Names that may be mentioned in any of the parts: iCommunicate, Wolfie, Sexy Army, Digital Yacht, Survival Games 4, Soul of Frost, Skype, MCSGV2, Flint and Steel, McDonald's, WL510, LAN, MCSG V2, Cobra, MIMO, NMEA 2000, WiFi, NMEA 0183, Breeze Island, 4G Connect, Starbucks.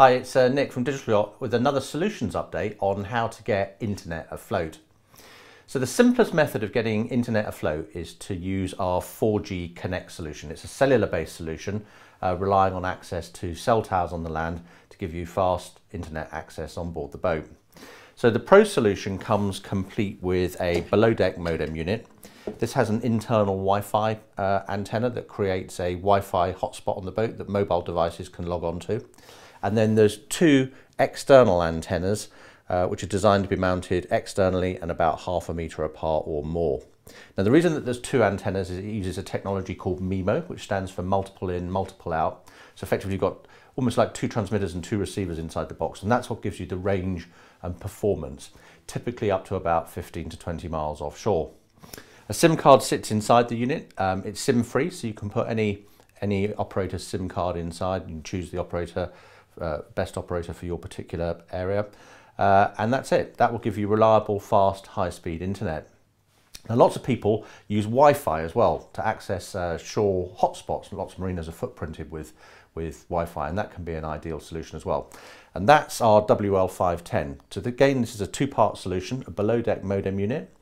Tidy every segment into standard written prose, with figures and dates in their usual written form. Hi, it's Nick from Digital Yacht with another solutions update on how to get internet afloat. So the simplest method of getting internet afloat is to use our 4G Connect solution. It's a cellular-based solution relying on access to cell towers on the land to give you fast internet access on board the boat. So the Pro solution comes complete with a below-deck modem unit. This has an internal Wi-Fi antenna that creates a Wi-Fi hotspot on the boat that mobile devices can log on to. And then there's two external antennas which are designed to be mounted externally and about 1/2 meter apart or more. Now the reason that there's two antennas is it uses a technology called MIMO, which stands for multiple in, multiple out. So effectively you've got almost like two transmitters and two receivers inside the box, and that's what gives you the range and performance, typically up to about 15 to 20 miles offshore. A SIM card sits inside the unit. It's SIM free, so you can put any operator's SIM card inside and choose the operator, best operator for your particular area, and that's it. That will give you reliable, fast, high-speed internet. Now, lots of people use Wi-Fi as well to access shore hotspots. Lots of marinas are footprinted with Wi-Fi, and that can be an ideal solution as well. And that's our WL510. So again, this is a two-part solution: a below-deck modem unit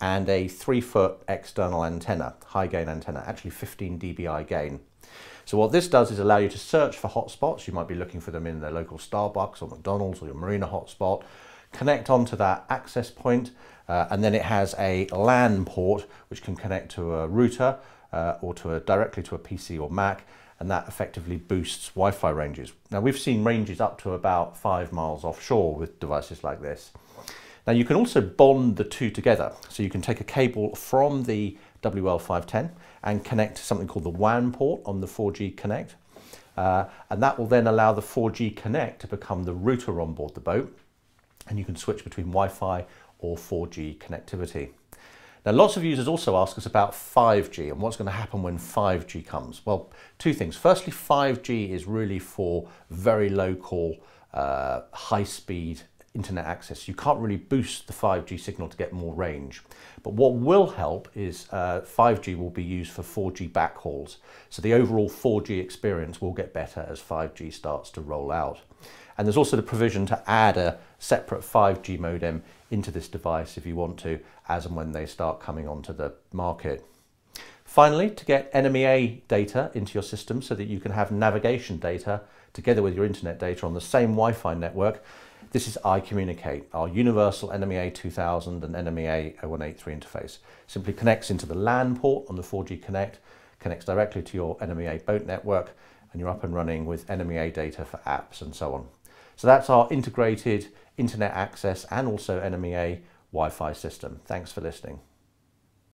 and a 3-foot external antenna, high-gain antenna, actually 15 dBi gain. So what this does is allow you to search for hotspots. You might be looking for them in the local Starbucks or McDonald's or your marina hotspot. Connect onto that access point, and then it has a LAN port which can connect to a router or directly to a PC or Mac, and that effectively boosts Wi-Fi ranges. Now we've seen ranges up to about 5 miles offshore with devices like this. Now you can also bond the two together. So you can take a cable from the WL510 and connect to something called the WAN port on the 4G Connect. And that will then allow the 4G Connect to become the router on board the boat. And you can switch between Wi-Fi or 4G connectivity. Now lots of users also ask us about 5G and what's going to happen when 5G comes. Well, two things. Firstly, 5G is really for very local, high-speed internet access. You can't really boost the 5G signal to get more range. But what will help is 5G will be used for 4G backhauls. So the overall 4G experience will get better as 5G starts to roll out. And there's also the provision to add a separate 5G modem into this device if you want to, as and when they start coming onto the market. Finally, to get NMEA data into your system so that you can have navigation data together with your internet data on the same Wi-Fi network, this is iCommunicate, our universal NMEA 2000 and NMEA 0183 interface. Simply connects into the LAN port on the 4G Connect, connects directly to your NMEA boat network, and you're up and running with NMEA data for apps and so on. So that's our integrated internet access and also NMEA Wi-Fi system. Thanks for listening.